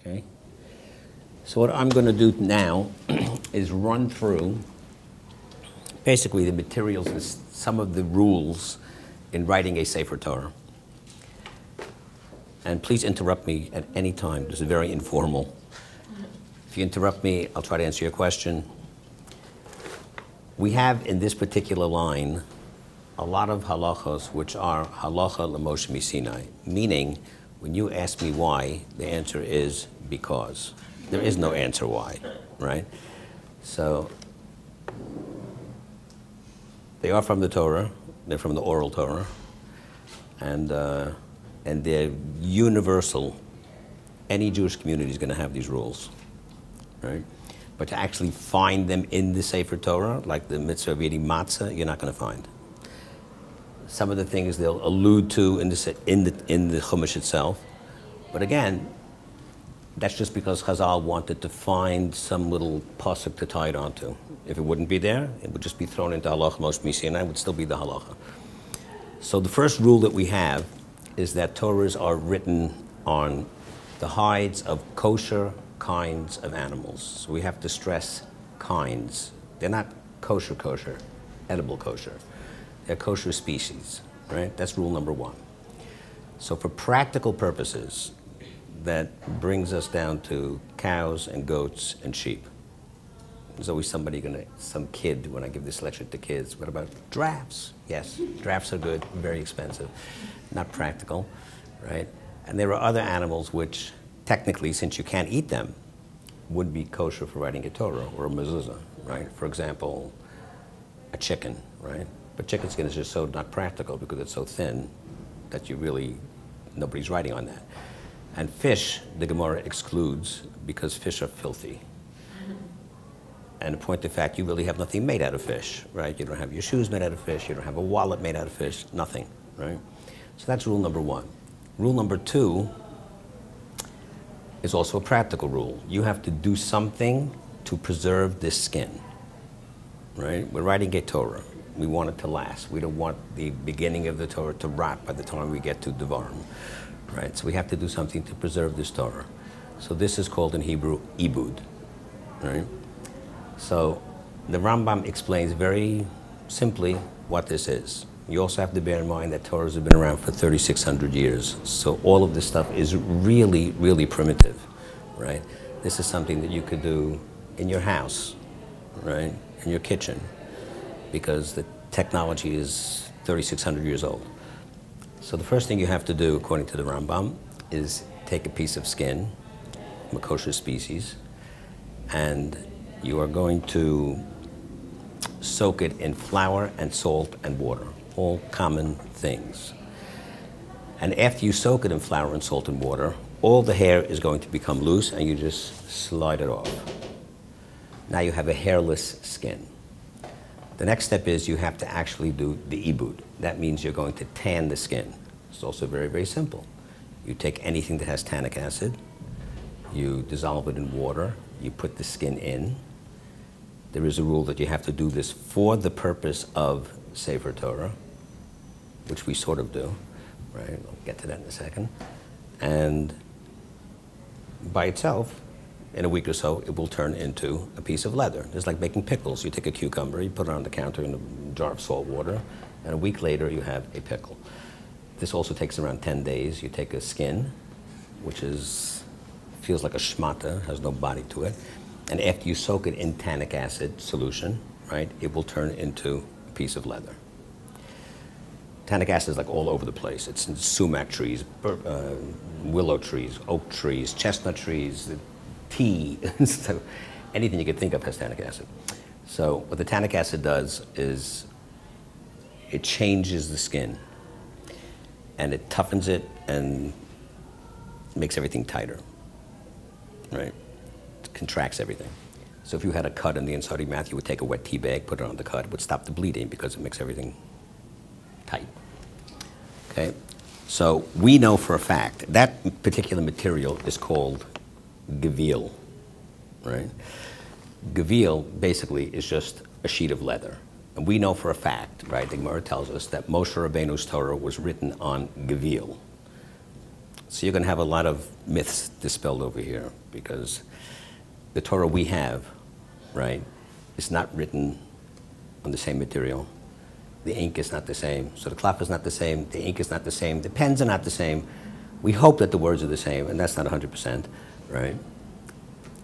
okay? So what I'm going to do now is run through basically the materials and some of the rules in writing a Sefer Torah. And please interrupt me at any time. This is very informal. If you interrupt me, I'll try to answer your question. We have in this particular line a lot of halachos which are halacha l'Moshe Misinai, meaning when you ask me why, the answer is because. There is no answer why, right? So they are from the Torah, they're from the oral Torah, and they're universal. Any Jewish community is going to have these rules, right? But to actually find them in the Sefer Torah, like the mitzvah of eating matzah, you're not going to find. Some of the things they'll allude to in the Chumash itself, but again, that's just because Chazal wanted to find some little pasuk to tie it onto. If it wouldn't be there, it would just be thrown into halacha Moshe Misinai, would still be the halacha. So the first rule that we have is that Torahs are written on the hides of kosher kinds of animals. So we have to stress kinds. They're not kosher, edible kosher. They're kosher species, right? That's rule number one. So for practical purposes, that brings us down to cows and goats and sheep. There's always somebody gonna, some kid, when I give this lecture to kids, what about giraffes? Yes, giraffes are good, very expensive, not practical, right? And there are other animals which technically, since you can't eat them, would be kosher for writing a Torah or a mezuzah, right? For example, a chicken, right? But chicken skin is just so not practical because it's so thin that you really, nobody's writing on that. And fish, the Gemara excludes because fish are filthy. And to point to fact, you really have nothing made out of fish, right? You don't have your shoes made out of fish, you don't have a wallet made out of fish, nothing, right? So that's rule number one. Rule number two is also a practical rule. You have to do something to preserve this skin, right? We're writing a Torah. We want it to last. We don't want the beginning of the Torah to rot by the time we get to Devarim. Right, so we have to do something to preserve this Torah. So this is called in Hebrew, ibud, right? So the Rambam explains very simply what this is. You also have to bear in mind that Torahs have been around for 3,600 years. So all of this stuff is really, really primitive, right? This is something that you could do in your house, right? In your kitchen, because the technology is 3,600 years old. So the first thing you have to do, according to the Rambam, is take a piece of skin from a kosher species, and you are going to soak it in flour and salt and water, all common things. And after you soak it in flour and salt and water, all the hair is going to become loose, and you just slide it off. Now you have a hairless skin. The next step is you have to actually do the ibud. That means you're going to tan the skin. It's also very, very simple. You take anything that has tannic acid, you dissolve it in water, you put the skin in. There is a rule that you have to do this for the purpose of Sefer Torah, which we sort of do, right? I'll get to that in a second. And by itself, in a week or so, it will turn into a piece of leather. It's like making pickles. You take a cucumber, you put it on the counter in a jar of salt water, and a week later you have a pickle. This also takes around 10 days. You take a skin, which is, feels like a shmata, has no body to it, and after you soak it in tannic acid solution, right, it will turn into a piece of leather. Tannic acid is like all over the place. It's in sumac trees, willow trees, oak trees, chestnut trees, tea, so anything you could think of has tannic acid. So what the tannic acid does is it changes the skin and it toughens it and makes everything tighter, right? It contracts everything. So if you had a cut in the inside of your mouth, you would take a wet tea bag, put it on the cut, it would stop the bleeding because it makes everything tight, okay? So we know for a fact that particular material is called gevil, right? Gevil basically is just a sheet of leather. And we know for a fact, right, the Gemara tells us that Moshe Rabbeinu's Torah was written on gevil. So you're going to have a lot of myths dispelled over here, because the Torah we have, right, is not written on the same material. The ink is not the same. So the cloth is not the same. The ink is not the same. The pens are not the same. We hope that the words are the same, and that's not 100%, right?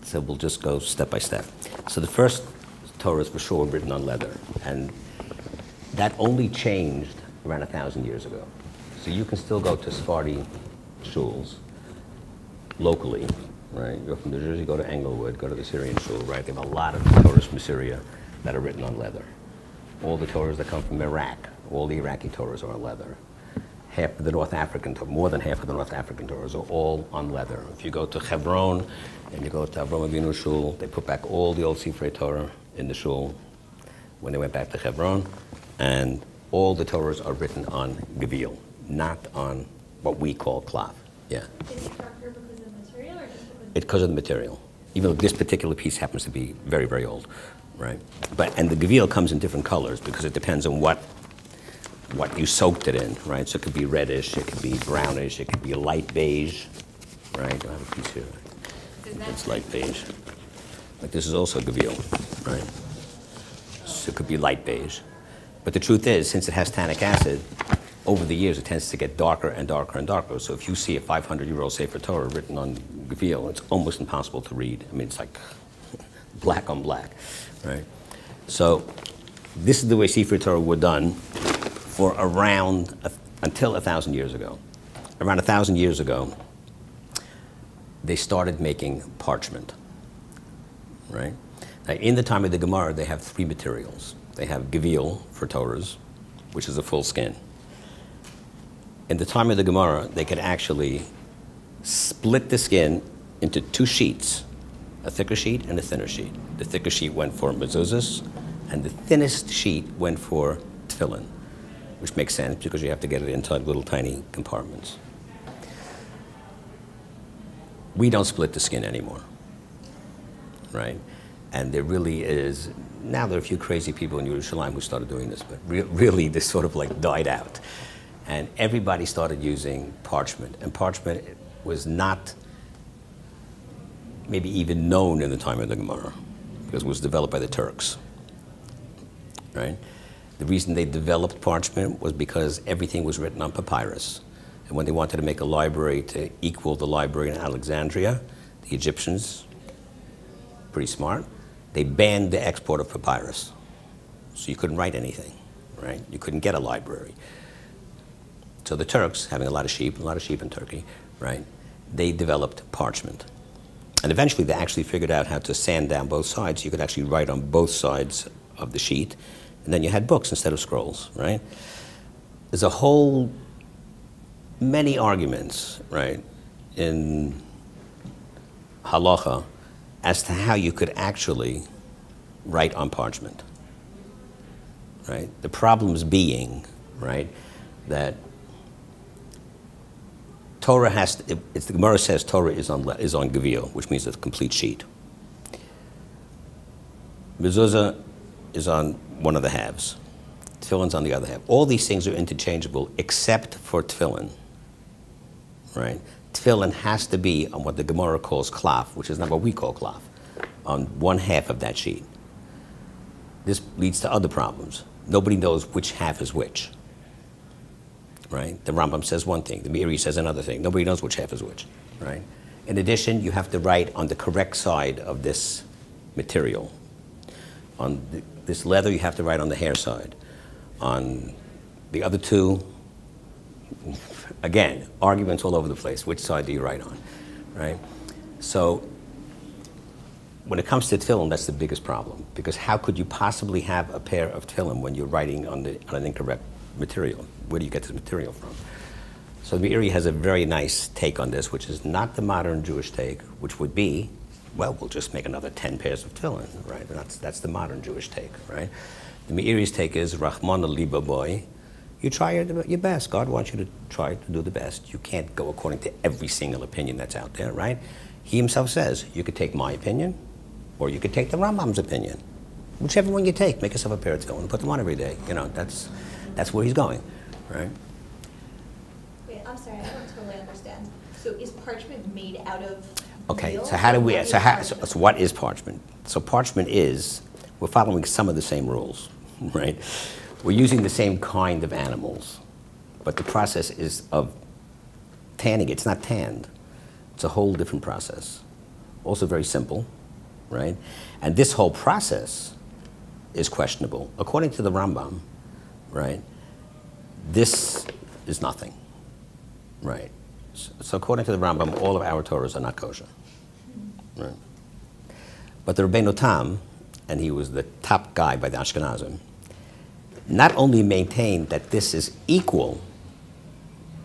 So we'll just go step by step. So the first Torah is for sure written on leather, and that only changed around 1,000 years ago. So you can still go to Sephardi shuls locally, right? You go from New Jersey, go to Englewood, go to the Syrian shul, right? They have a lot of Torahs from Syria that are written on leather. All the Torahs that come from Iraq, all the Iraqi Torahs are on leather. Half of the North African, more than half of the North African Torahs are all on leather. If you go to Hebron and you go to Avraham Avinu shul, they put back all the old Sifrei Torah in the shul when they went back to Hebron, and all the Torahs are written on Gevil, not on what we call cloth. Yeah. Is it darker because of the material, or just because? It's because of the material. Even though this particular piece happens to be very, very old, right? But and the Gevil comes in different colors because it depends on what you soaked it in, right? So it could be reddish, it could be brownish, it could be light beige, right? I have a piece here. It's light beige. Like this is also Gevil, right? So it could be light beige. But the truth is, since it has tannic acid, over the years it tends to get darker and darker and darker. So if you see a 500-year-old Sefer Torah written on Gevil, it's almost impossible to read. I mean, it's like black on black, right? So this is the way Sefer Torah were done for around, until 1,000 years ago. Around 1,000 years ago, they started making parchment, right? Now, in the time of the Gemara, they have three materials. They have Gevil for Torahs, which is a full skin. In the time of the Gemara, they could actually split the skin into two sheets, a thicker sheet and a thinner sheet. The thicker sheet went for mezuzahs, and the thinnest sheet went for tefillin, which makes sense because you have to get it inside little tiny compartments. We don't split the skin anymore, right? And there really is, now there are a few crazy people in Yerushalayim who started doing this, but really this sort of like died out. And everybody started using parchment. And parchment was not maybe even known in the time of the Gemara because it was developed by the Turks, right? The reason they developed parchment was because everything was written on papyrus. And when they wanted to make a library to equal the library in Alexandria, the Egyptians, pretty smart, they banned the export of papyrus. So you couldn't write anything, right? You couldn't get a library. So the Turks, having a lot of sheep in Turkey, right? They developed parchment. And eventually they actually figured out how to sand down both sides. So you could actually write on both sides of the sheet. And then you had books instead of scrolls, right? There's a whole, many arguments, right, in halacha as to how you could actually write on parchment, right? The problems being, right, that Torah has to, it's the Gemara says Torah is on Gevil, which means it's a complete sheet. Mezuzah is on one of the halves. Tefillin's on the other half. All these things are interchangeable except for tefillin, right? Tefillin has to be on what the Gemara calls klaf, which is not what we call klaf, on one half of that sheet. This leads to other problems. Nobody knows which half is which, right? The Rambam says one thing, the Meiri says another thing. Nobody knows which half is which, right? In addition, you have to write on the correct side of this material. On this leather, you have to write on the hair side. On the other two, again, arguments all over the place. Which side do you write on, right? So when it comes to tefillin, that's the biggest problem, because how could you possibly have a pair of tefillin when you're writing on an incorrect material? Where do you get this material from? So the Meiri has a very nice take on this, which is not the modern Jewish take, which would be, well, we'll just make another 10 pairs of tefillin, right? That's the modern Jewish take, right? The Meiri's take is, Rachmana liba boy, you try your best. God wants you to try to do the best. You can't go according to every single opinion that's out there, right? He himself says, you could take my opinion, or you could take the Rambam's opinion. Whichever one you take, make yourself a pair of tefillin and put them on every day. You know, that's where he's going, right? Wait, I'm sorry, I don't totally understand. So is parchment made out of meal? So how do we? So what is parchment? So parchment is, we're following some of the same rules, right? We're using the same kind of animals, but the process is of tanning. It's not tanned. It's a whole different process. Also very simple, right? And this whole process is questionable. According to the Rambam, right, this is nothing, right? So according to the Rambam, all of our Torahs are not kosher, right? But the Rabbeinu Tam, and he was the top guy by the Ashkenazim, not only maintained that this is equal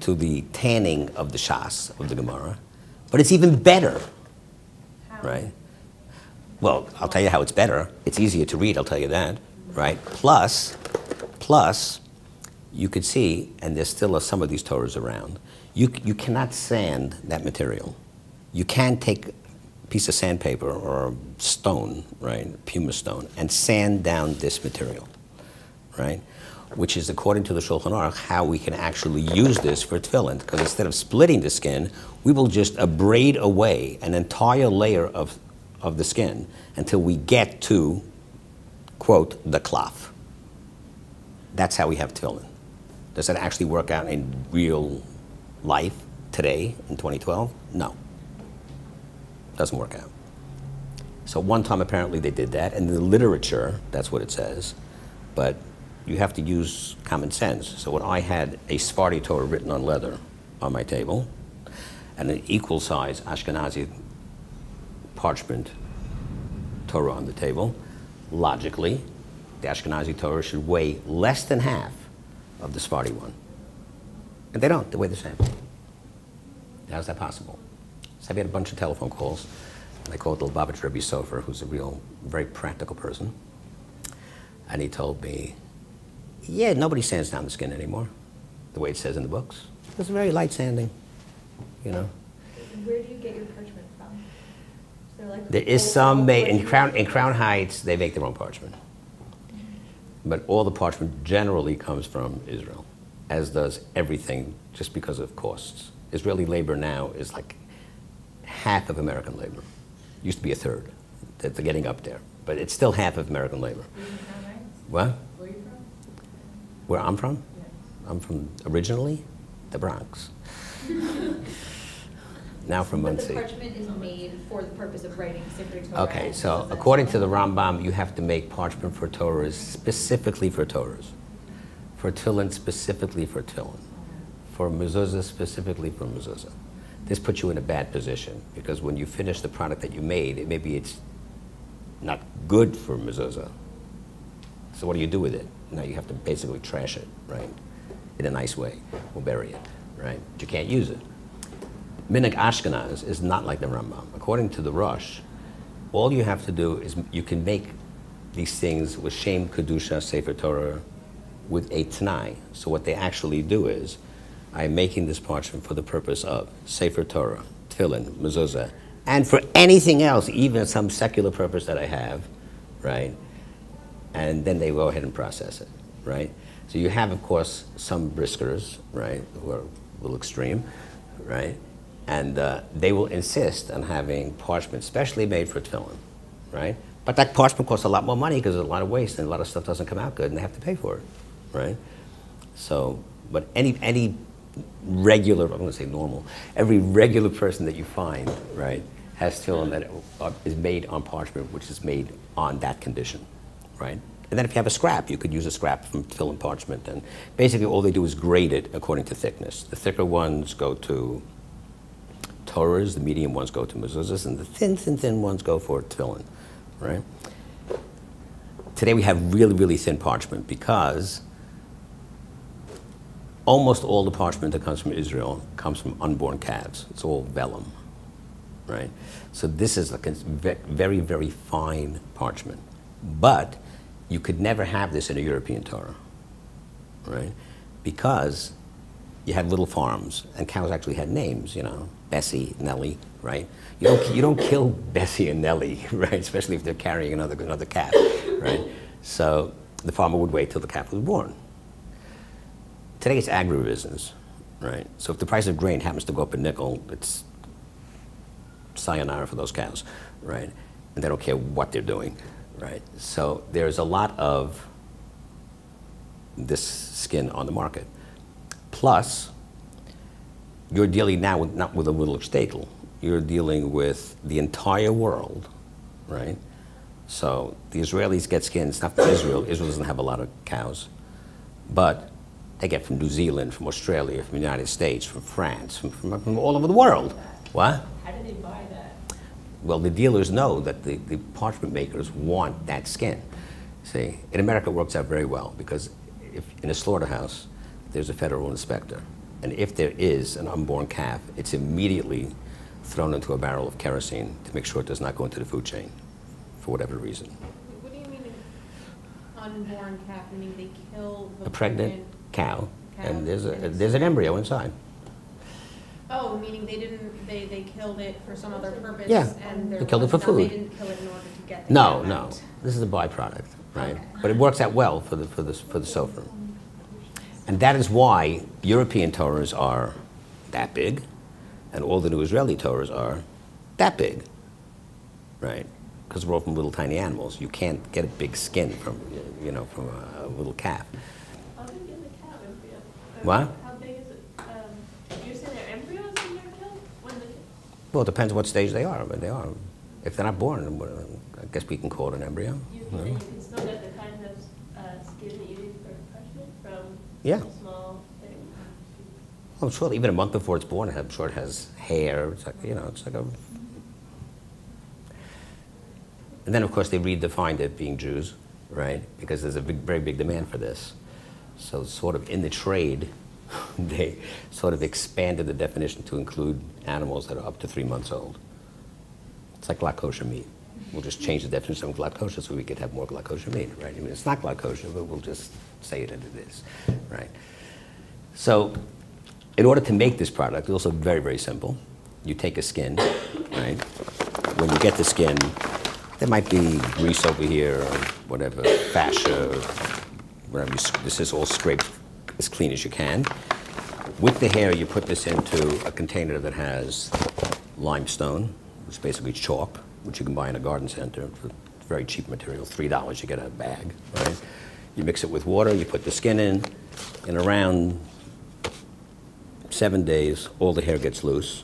to the tanning of the Shas, of the Gemara, but it's even better, right? Well, I'll tell you how it's better. It's easier to read, I'll tell you that, right? Plus, you could see, and there's still some of these Torahs around, you cannot sand that material. You can take a piece of sandpaper or stone, right, pumice stone, and sand down this material, right? Which is, according to the Shulchan Aruch, how we can actually use this for tefillin, because instead of splitting the skin, we will just abrade away an entire layer of the skin until we get to, quote, the klaf. That's how we have tefillin. Does that actually work out in real life today, in 2012? No. Doesn't work out. So one time apparently they did that, and in the literature, that's what it says, but you have to use common sense. So when I had a Sephardi Torah written on leather on my table, and an equal size Ashkenazi parchment Torah on the table, logically, the Ashkenazi Torah should weigh less than half of the Sephardi one. And they don't, they weigh the same. How's that possible? So I've had a bunch of telephone calls, and I called the Lubavitch Rebbe Sofer, who's a real, very practical person, and he told me, yeah, nobody sands down the skin anymore, the way it says in the books. It's very light sanding, you know. Where do you get your parchment from? Is there, like, there is some made in Crown Heights. They make their own parchment, but all the parchment generally comes from Israel, as does everything, just because of costs. Israeli labor now is like half of American labor. It used to be a third. They're getting up there, but it's still half of American labor. What? Where I'm from? Yes. I'm from, originally, the Bronx. Now from Muncie. The parchment is made for the purpose of writing Sefer Torah. Okay, so according to the Rambam, you have to make parchment for Torahs, specifically for Torahs. For Tillin, specifically for Tillin. For Mezuzah, specifically for Mezuzah. This puts you in a bad position, because when you finish the product that you made, maybe it's not good for Mezuzah. So what do you do with it? Now you have to basically trash it, right? In a nice way, or bury it, right? But you can't use it. Minhag Ashkenaz is not like the Rambam. According to the Rosh, all you have to do is you can make these things with Shem Kedusha Sefer Torah with a Tanai. So what they actually do is, I'm making this parchment for the purpose of Sefer Torah, Tefillin, Mezuzah, and for anything else, even some secular purpose that I have, right? And then they go ahead and process it, right? So you have, of course, some briskers, right, who are a little extreme, right? And they will insist on having parchment specially made for tefillin, right? But that parchment costs a lot more money because there's a lot of waste and a lot of stuff doesn't come out good and they have to pay for it, right? So, but any regular, I'm gonna say normal, every regular person that you find, right, has tefillin that is made on parchment, which is made on that condition. Right? And then if you have a scrap, you could use a scrap from tefillin parchment, and basically all they do is grade it according to thickness. The thicker ones go to Torahs, the medium ones go to mezuzahs, and the thin ones go for tefillin, right? Today we have really thin parchment because almost all the parchment that comes from Israel comes from unborn calves. It's all vellum, right? So this is like a very fine parchment, but you could never have this in a European Torah, right? Because you had little farms, and cows actually had names, you know, Bessie, Nellie, right? You don't kill Bessie and Nellie, right? Especially if they're carrying another calf, right? So the farmer would wait till the calf was born. Today it's agribusiness, right? So if the price of grain happens to go up a nickel, it's sayonara for those cows, right? And they don't care what they're doing, right? So there's a lot of this skin on the market. Plus, you're dealing now with, not with a little staple, you're dealing with the entire world, right? So the Israelis get skin, it's not from Israel. Israel doesn't have a lot of cows, but they get from New Zealand, from Australia, from the United States, from France, from all over the world. What? How do they buy that? Well, the dealers know that the parchment makers want that skin. See, in America it works out very well, because if in a slaughterhouse, there's a federal inspector. And if there is an unborn calf, it's immediately thrown into a barrel of kerosene to make sure it does not go into the food chain for whatever reason. What do you mean unborn calf? I mean, they kill the pregnant cow and there's an embryo inside. Oh, meaning they didn't, they killed it for some other purpose? Yeah, and they killed it for food. They didn't kill it in order to get the cow out. No, this is a byproduct, right? Okay. But it works out well for the sofer. And that is why European Torahs are that big, and all the new Israeli Torahs are that big, right? Because we're all from little tiny animals. You can't get a big skin from, you know, from a little calf. How big is a calf embryo? What? How big is it? You're saying they're embryos when they're killed? Well, it depends what stage they are, but they are. If they're not born, I guess we can call it an embryo. You can still get the kind of skin that you need for parchment from small things? Well, sure, even a month before it's born, I'm sure it has hair. It's like, you know, it's like a... And then, of course, they redefined it, being Jews, right? Because there's a big, very big demand for this. So sort of in the trade, they sort of expanded the definition to include animals that are up to 3 months old. It's like glatt kosher meat. We'll just change the definition of glatt kosher so we could have more glatt kosher meat, right? I mean, it's not glatt kosher, but we'll just say it as it is, right? So in order to make this product, it's also very, very simple. You take a skin, right? When you get the skin, there might be grease over here, or whatever, fascia, or whatever. This is all scraped as clean as you can. With the hair, you put this into a container that has limestone, which is basically chalk, which you can buy in a garden center for very cheap material, $3 you get a bag, right? You mix it with water, you put the skin in, and around 7 days, all the hair gets loose.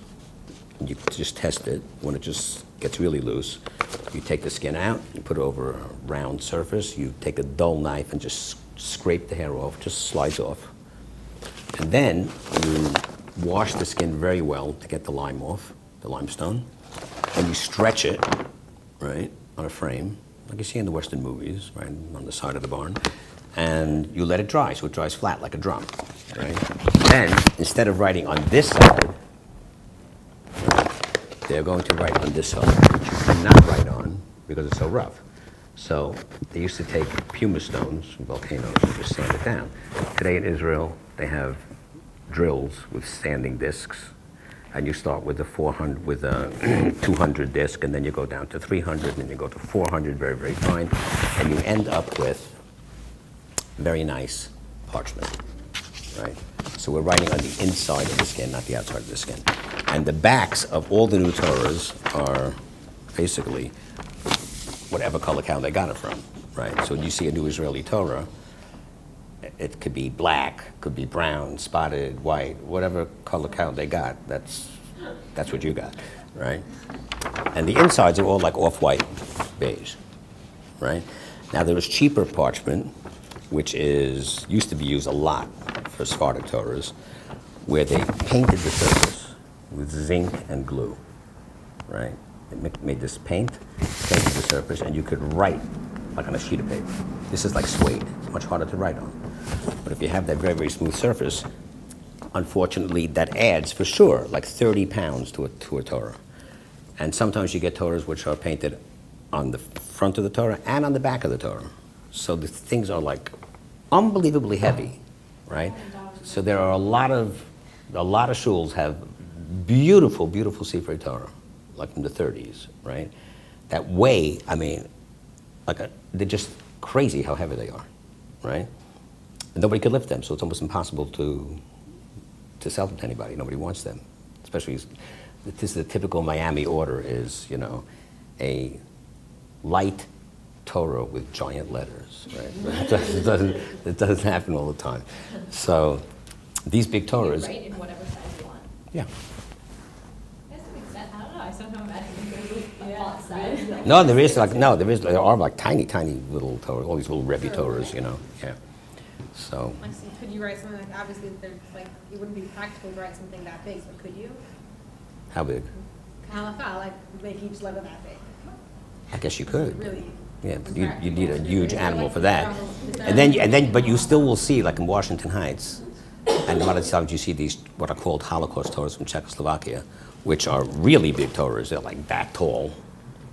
You just test it. When it just gets really loose, you take the skin out, you put it over a round surface, you take a dull knife and just scrape the hair off, just slides off. And then you wash the skin very well to get the lime off, the limestone, and you stretch it, right, on a frame, like you see in the Western movies, right, on the side of the barn, and you let it dry, so it dries flat like a drum, right? Then, instead of writing on this side, they're going to write on this side, which you cannot write on because it's so rough. So they used to take pumice stones from volcanoes and just sand it down. Today in Israel, they have drills with sanding discs, and you start with a 200 disc, and then you go down to 300, and then you go to 400, very, very fine, and you end up with very nice parchment, right? So we're writing on the inside of the skin, not the outside of the skin. And the backs of all the new Torahs are basically whatever color cow they got it from, right? So when you see a new Israeli Torah, it could be black, could be brown, spotted, white, whatever color cow they got, that's what you got, right? And the insides are all like off-white beige, right? Now there was cheaper parchment, which is, used to be used a lot for Sephardic Torahs, where they painted the surface with zinc and glue, right? They made this paint, painted the surface, and you could write like on a sheet of paper. This is like suede, it's much harder to write on. But if you have that very, very smooth surface, unfortunately that adds for sure like 30 pounds to a Torah. And sometimes you get Torahs which are painted on the front of the Torah and on the back of the Torah. So the things are like unbelievably heavy, right? So there are a lot of shuls have beautiful, beautiful Sefer Torah, like from the 30s, right? That weigh, I mean, like they're just crazy how heavy they are, right? And nobody could lift them, so it's almost impossible to to sell them to anybody. Nobody wants them. Especially, this is the typical Miami order is, you know, a light Toro with giant letters, right? it doesn't happen all the time. So these big Toros... You write in whatever size you want. Yeah. No, there is like there are like tiny little Toros, all these little Rebbe Toros, you know. Yeah. So. I see. Could you write something like, obviously there's like it wouldn't be practical to write something that big, but could you? How big? Halacha, like make each letter that big. I guess you could. Really. Yeah, but you need a huge animal for that, but you still will see like in Washington Heights, and a lot of times you see these what are called Holocaust Toros from Czechoslovakia, which are really big Toros. They're like that tall.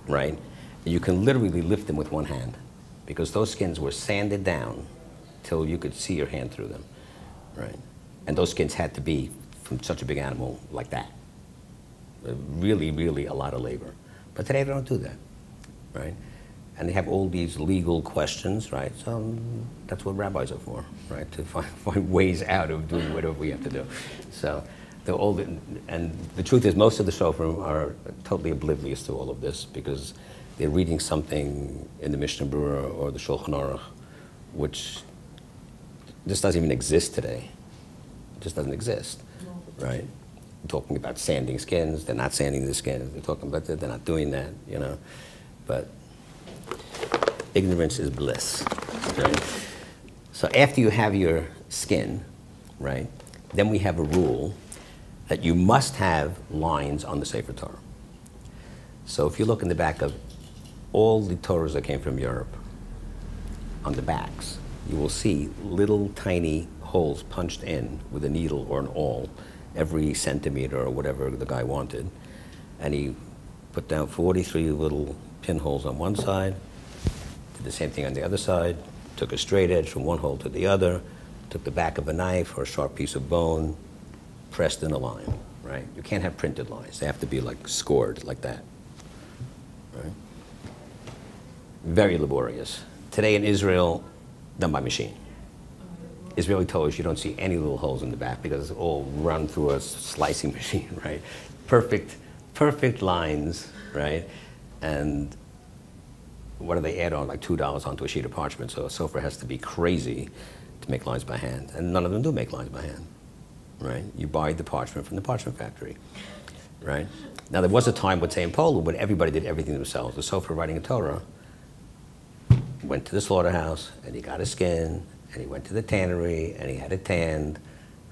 Right? You can literally lift them with one hand because those skins were sanded down till you could see your hand through them, right? And those skins had to be from such a big animal like that. Really, really a lot of labor. But today they don't do that, right? And they have all these legal questions, right? So that's what rabbis are for, right? To find ways out of doing whatever we have to do. So they're all, and the truth is most of the shofrim are totally oblivious to all of this because they're reading something in the Mishnah Berurah or the Shulchan Aruch, which just doesn't even exist today. It just doesn't exist, right? They're talking about sanding skins. They're not sanding the skins. They're talking about that. They're not doing that, you know. But ignorance is bliss. Right? So after you have your skin, right, then we have a rule that you must have lines on the Sefer Torah. So if you look in the back of all the Torahs that came from Europe, on the backs, you will see little tiny holes punched in with a needle or an awl every centimeter or whatever the guy wanted. And he put down 43 little pinholes on one side, did the same thing on the other side, took a straight edge from one hole to the other, took the back of a knife or a sharp piece of bone, pressed in a line, right? You can't have printed lines. They have to be like scored like that, right? Very laborious. Today in Israel, done by machine. Israeli Torahs, you don't see any little holes in the back because it's all run through a slicing machine, right? Perfect lines, right? And what do they add on? Like $2 onto a sheet of parchment. So a sofer has to be crazy to make lines by hand. And none of them do make lines by hand. Right? You buy the parchment from the parchment factory, right? Now there was a time, let's say in Poland, when everybody did everything themselves. The sofer writing a Torah went to the slaughterhouse and he got a skin and he went to the tannery and he had it tanned,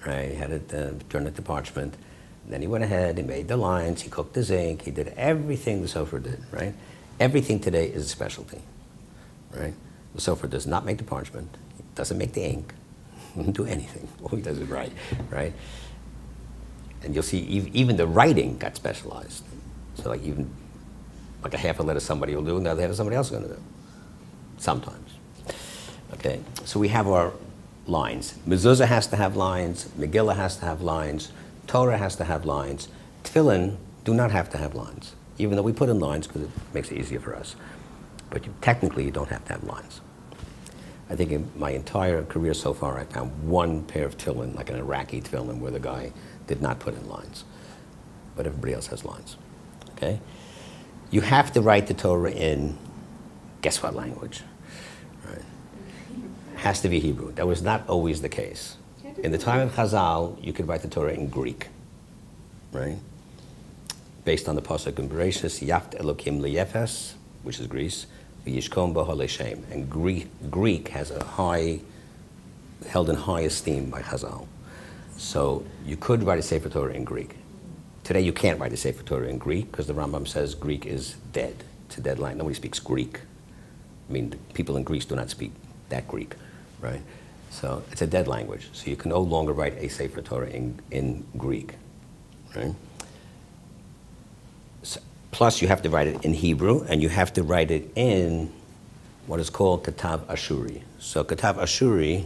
right? He had it turned into parchment. And then he went ahead, he made the lines, he cooked the zinc, he did everything the sofer did, right? Everything today is a specialty, right? The sofer does not make the parchment, he doesn't make the ink. Wouldn't do anything. All he does is write, right? And you'll see even the writing got specialized. So like even like a half a letter somebody will do, and the other half somebody else is going to do. Sometimes. Okay. So we have our lines. Mezuzah has to have lines. Megillah has to have lines. Torah has to have lines. Tefillin do not have to have lines, even though we put in lines because it makes it easier for us. But technically, you don't have to have lines. I think in my entire career so far, I found one pair of tefillin, like an Iraqi tefillin, where the guy did not put in lines. But everybody else has lines, okay? You have to write the Torah in, guess what language? Right. Has to be Hebrew. That was not always the case. In the time of Chazal, you could write the Torah in Greek, right? Based on the pasuk in Bereshis, Yaft Elokim Liyefes, which is Greece, and Greek has a held in high esteem by Chazal. So you could write a Sefer Torah in Greek. Today you can't write a Sefer Torah in Greek because the Rambam says Greek is dead. It's a dead language. Nobody speaks Greek. I mean, the people in Greece do not speak that Greek, right? So it's a dead language. So you can no longer write a Sefer Torah in Greek, right? So, plus, you have to write it in Hebrew, and you have to write it in what is called Katav Ashuri. So Katav Ashuri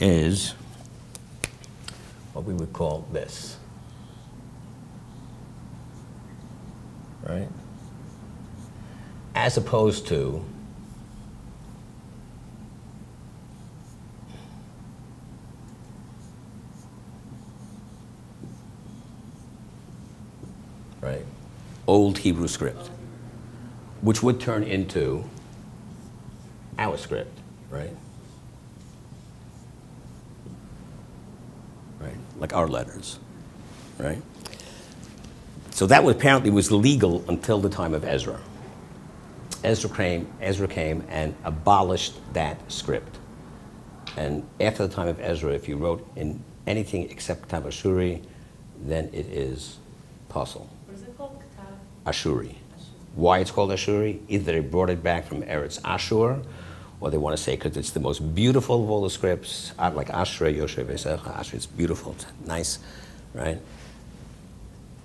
is what we would call this, right? As opposed to right? Old Hebrew script, which would turn into our script, right? Right, like our letters, right? So that apparently was legal until the time of Ezra. Ezra came and abolished that script. And after the time of Ezra, if you wrote in anything except K'tav Ashuri, then it is possible. What is it called? K'tav? Ashuri. Why it's called Ashuri? Either they brought it back from Eretz Ashur, or they want to say because it's the most beautiful of all the scripts, like Ashrei, Yosher, Vesecha, Ashrei, it's beautiful, it's nice, right?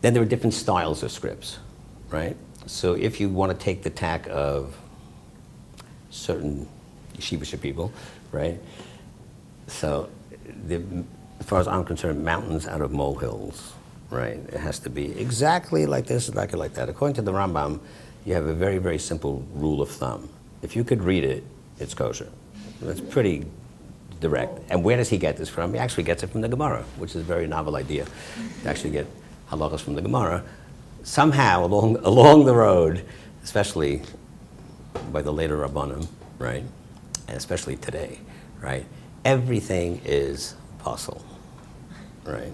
Then there are different styles of scripts, right? So if you want to take the tack of certain yeshivish people, right? So as far as I'm concerned, mountains out of molehills, right? It has to be exactly like this, exactly like that. According to the Rambam, you have a very, very simple rule of thumb. If you could read it, it's kosher. That's pretty direct. And where does he get this from? He actually gets it from the Gemara, which is a very novel idea, to actually get halachas from the Gemara. Somehow, along the road, especially by the later Rabbanim, right, and especially today, right, everything is possible, right,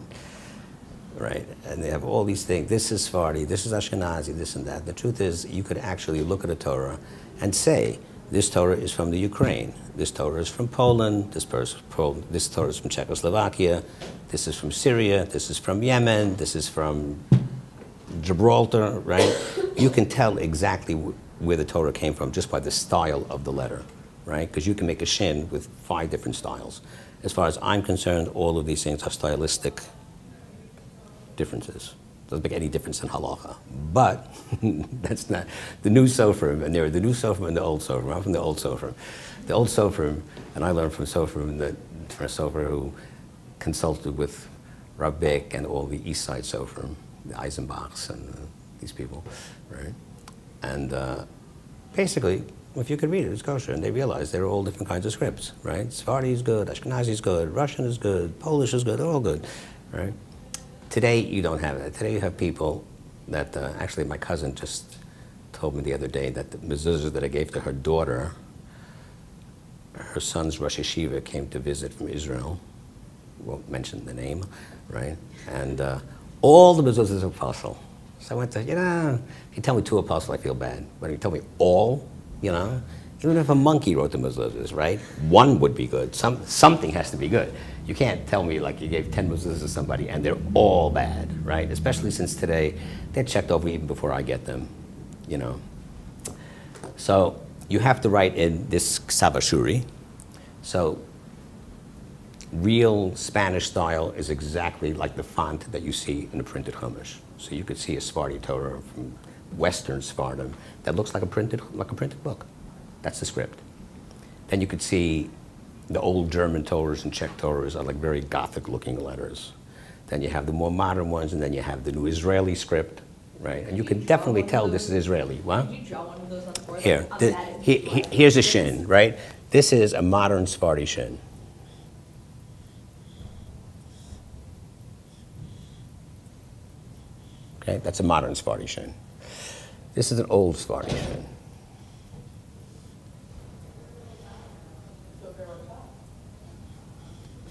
right, and they have all these things. This is Sephardi, this is Ashkenazi, this and that. The truth is, you could actually look at a Torah and say, this Torah is from the Ukraine, this Torah is from Poland, this Torah is from Czechoslovakia, this is from Syria, this is from Yemen, this is from Gibraltar, right? You can tell exactly where the Torah came from just by the style of the letter, right? Because you can make a shin with 5 different styles. As far as I'm concerned, all of these things are stylistic differences. Doesn't make any difference in halacha. But that's not the new Sofrim, and there are the new Sofrim and the old Sofrim. I'm from the old Sofrim. The old Sofrim, and I learned from Sofrim, that from a Sofer who consulted with Rav Beck and all the East Side Sofrim, the Eisenbachs and these people, right? And basically, if you could read it, it's kosher. And they realized there are all different kinds of scripts, right? Sephardi is good, Ashkenazi is good, Russian is good, Polish is good, they're all good, right? Today, you don't have that. Today, you have people that, actually, my cousin just told me the other day that the mezuzah that I gave to her daughter, her son's Rosh Yeshiva came to visit from Israel. Won't mention the name, right? And all the mezuzahs are apostle. So I went to, you know, if you tell me 2 apostles, I feel bad. But if you tell me all, you know, even if a monkey wrote the mezuzahs, right? 1 would be good. Something has to be good. You can't tell me like you gave 10 mezuzahs to somebody and they're all bad, right? Especially since today, they're checked over even before I get them, you know. So you have to write in this K'tav Ashuri. So real Spanish style is exactly like the font that you see in a printed Chumash. So you could see a Sephardi Torah from Western Sephardim that looks like a printed book. That's the script. Then you could see the old German Torahs and Czech Torahs are like very Gothic-looking letters. Then you have the more modern ones, and then you have the new Israeli script, right? And you can definitely tell this is Israeli. What? Did you draw one of those on the board? Here, here's a shin, right? This is a modern Sephardi shin. Okay, that's a modern Sephardi shin. This is an old Sephardi shin.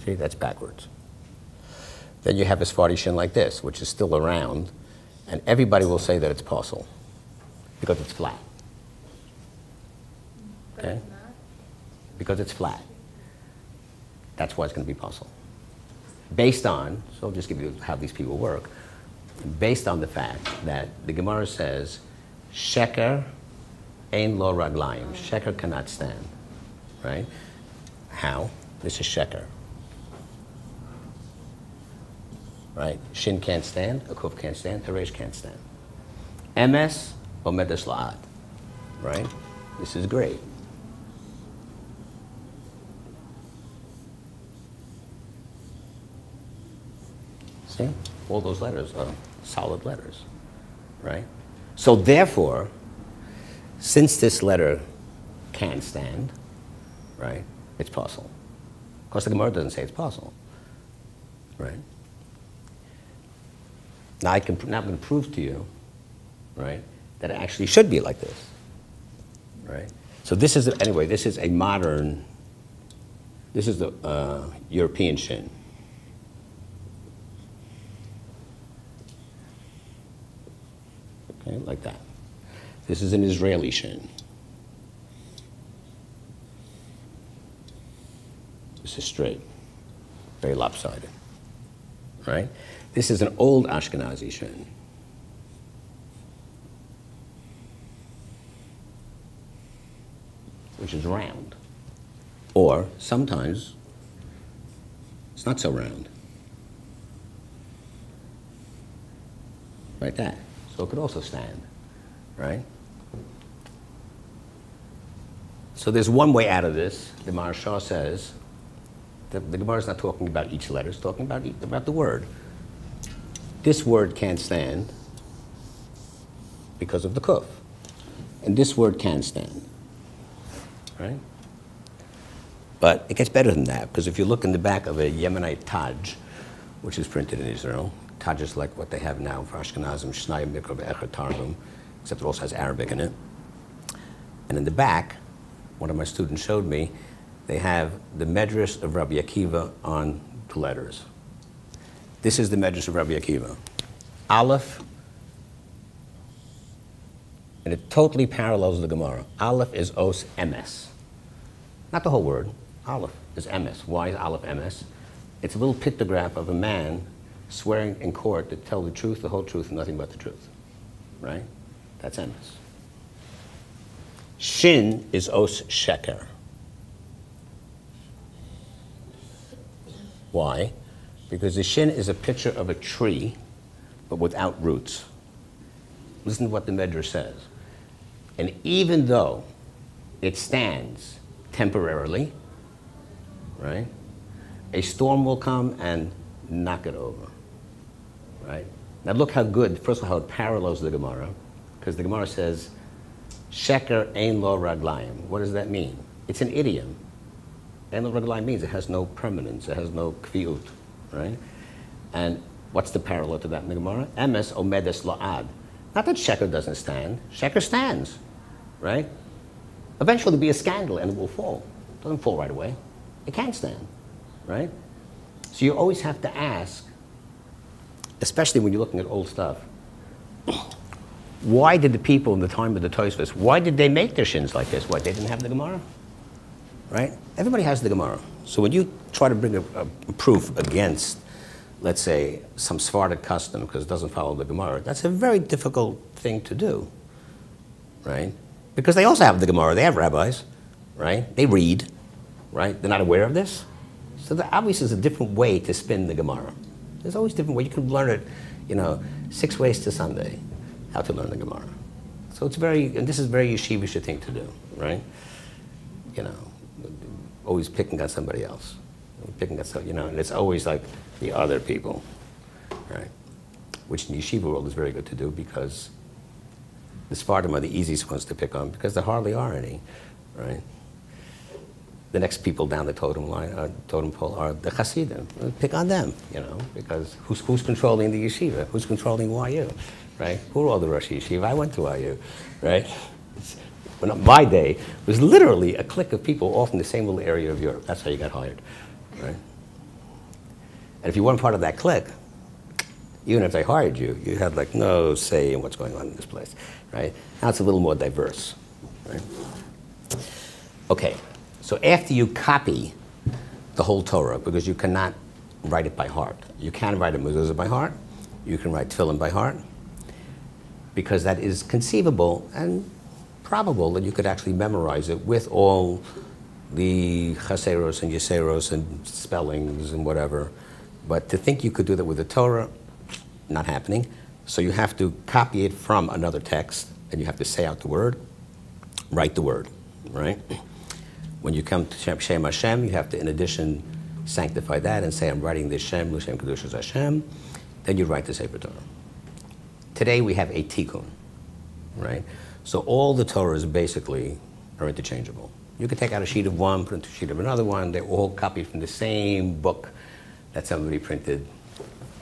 See, that's backwards. Then you have a Sephardi shin like this, which is still around, and everybody will say that it's posel because it's flat. Okay? Because it's flat. That's why it's going to be posel. Based on, so I'll just give you how these people work. Based on the fact that the Gemara says, Sheker ein lo raglayim. Sheker cannot stand. Right? How? This is Sheker. Right? Shin can't stand, a Kuf can't stand, a Resh can't stand. MS, Omedes La'ad. Right? This is great. See? All those letters are solid letters, right? So therefore, since this letter can stand, right, it's possible. Of course, the Gemara doesn't say it's possible, right? Now, I'm going to prove to you right? That it actually should be like this, right? So this is, anyway, this is a modern, this is the European shin. Okay, like that. This is an Israeli shin. This is straight, very lopsided, right? This is an old Ashkenazi shin. Which is round, or sometimes it's not so round, like that. So it could also stand, right? So there's one way out of this. The Maharsha says that the Gemara is not talking about each letter; it's talking about the word. This word can't stand because of the kuf, and this word can stand. Right? But it gets better than that, because if you look in the back of a Yemenite Taj, which is printed in Israel, Taj is like what they have now for Ashkenazim, Shnayim Mikra V'Echad Targum, except it also has Arabic in it. And in the back, one of my students showed me, they have the Medrash of Rabbi Akiva on two letters. This is the Medrash of Rabbi Akiva. Aleph, and it totally parallels the Gemara. Aleph is os ms. Not the whole word. Aleph is ms. Why is Aleph ms? It's a little pictograph of a man swearing in court to tell the truth, the whole truth, and nothing but the truth. Right? That's ms. Shin is os sheker. Why? Because the shin is a picture of a tree, but without roots. Listen to what the Medrash says. And even though it stands temporarily, right, a storm will come and knock it over, right? Now look how good, first of all, how it parallels the Gemara, because the Gemara says, sheker ein lo raglayim. What does that mean? It's an idiom. Ein lo raglayim means it has no permanence, it has no kviyut, right? And what's the parallel to that in the Gemara? Emes omedes la'ad. Not that sheker doesn't stand. Sheker stands, right? Eventually there'll be a scandal and it will fall. It doesn't fall right away. It can stand, right? So you always have to ask, especially when you're looking at old stuff, why did the people in the time of the Tosfos, why did they make their shins like this? Why, they didn't have the Gemara, right? Everybody has the Gemara. So when you try to bring a proof against, let's say, some Sephardic custom because it doesn't follow the Gemara, that's a very difficult thing to do, right? Because they also have the Gemara, they have rabbis, right? They read, right? They're not aware of this. So there obviously is a different way to spin the Gemara. There's always different ways. You can learn it, you know, 6 ways to Sunday, how to learn the Gemara. So it's very, and this is very yeshivish a thing to do, right? You know, always picking on somebody else. Picking us up, you know, and it's always like the other people, right? Which in the yeshiva world is very good to do because the Sephardim are the easiest ones to pick on because there hardly are any, right? The next people down the totem line, totem pole are the Hasidim. Pick on them, you know, because who's controlling the yeshiva? Who's controlling YU, right? Who are all the Rosh Yeshiva? I went to YU, right? When my day, it was literally a clique of people off in the same little area of Europe. That's how you got hired. Right? And if you weren't part of that clique, even if they hired you, you had like no say in what's going on in this place, right? Now it's a little more diverse, right? Okay, so after you copy the whole Torah, because you cannot write it by heart. You can write a mezuzah by heart, you can write tefillin by heart, because that is conceivable and probable that you could actually memorize it with all the chaseros and yeseros and spellings and whatever. But to think you could do that with the Torah, not happening. So you have to copy it from another text and you have to say out the word, write the word, right? When you come to Shem Hashem, you have to, in addition, sanctify that and say, I'm writing this Shem, L'Shem Kedushas Hashem. Then you write the Sefer Torah. Today we have a tikkun, right? So all the Torahs basically are interchangeable. You can take out a sheet of one, put into a sheet of another one. They're all copied from the same book that somebody printed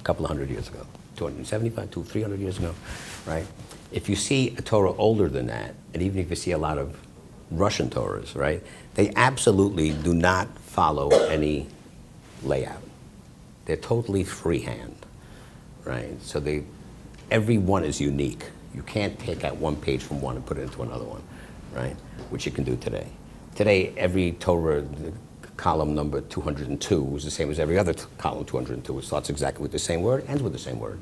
a couple of hundred years ago, 275, 300 years ago, right? If you see a Torah older than that, and even if you see a lot of Russian Torahs, right, they absolutely do not follow any layout. They're totally freehand, right? So they, every one is unique. You can't take out one page from one and put it into another one, right? Which you can do today. Today, every Torah, column number 202 is the same as every other column 202. It starts exactly with the same word, ends with the same word.